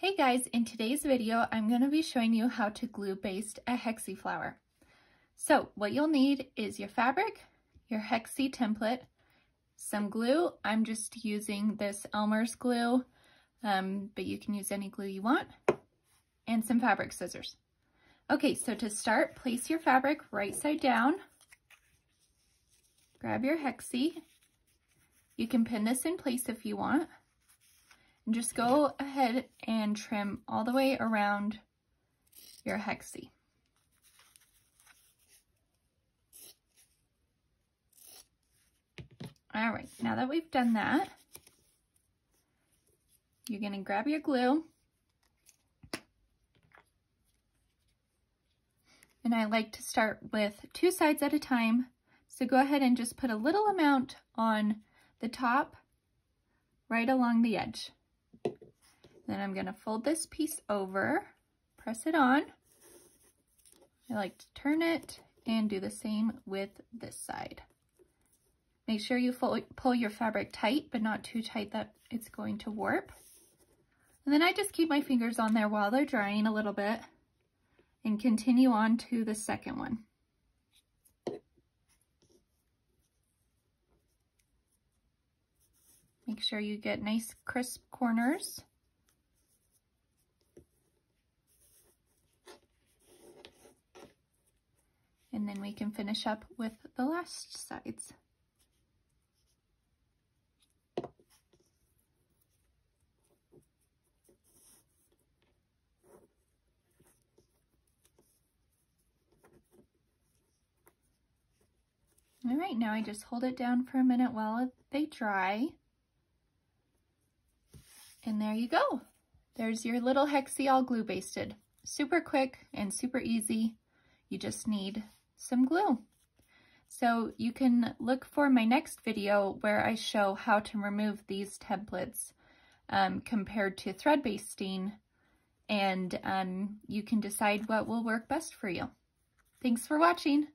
Hey guys, in today's video, I'm going to be showing you how to glue baste a hexi flower. So what you'll need is your fabric, your hexi template, some glue. I'm just using this Elmer's glue, but you can use any glue you want, and some fabric scissors. Okay, so to start, place your fabric right side down, grab your hexi. You can pin this in place if you want. Just go ahead and trim all the way around your hexi. All right, now that we've done that, you're going to grab your glue. And I like to start with two sides at a time. So go ahead and just put a little amount on the top right along the edge. Then I'm going to fold this piece over, press it on. I like to turn it and do the same with this side. Make sure you pull your fabric tight, but not too tight that it's going to warp. And then I just keep my fingers on there while they're drying a little bit and continue on to the second one. Make sure you get nice crisp corners. And then we can finish up with the last sides. All right, now I just hold it down for a minute while they dry. And there you go. There's your little hexi all glue basted. Super quick and super easy. You just need some glue. So you can look for my next video where I show how to remove these templates compared to thread basting, and you can decide what will work best for you. Thanks for watching.